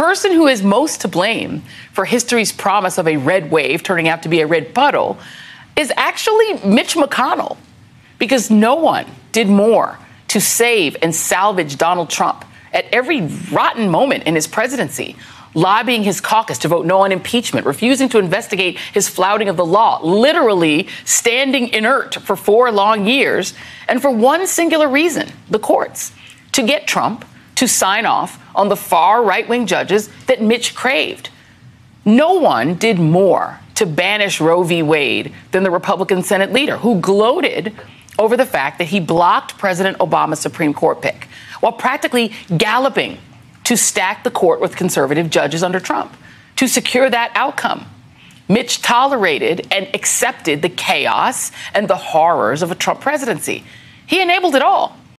person who is most to blame for history's promise of a red wave turning out to be a red puddle is actually Mitch McConnell, because no one did more to save and salvage Donald Trump at every rotten moment in his presidency, lobbying his caucus to vote no on impeachment, refusing to investigate his flouting of the law, literally standing inert for 4 long years, and for one singular reason, the courts, to get Trump to sign off on the far right-wing judges that Mitch craved. No one did more to banish Roe v. Wade than the Republican Senate leader, who gloated over the fact that he blocked President Obama's Supreme Court pick, while practically galloping to stack the court with conservative judges under Trump. To secure that outcome, Mitch tolerated and accepted the chaos and the horrors of a Trump presidency. He enabled it all.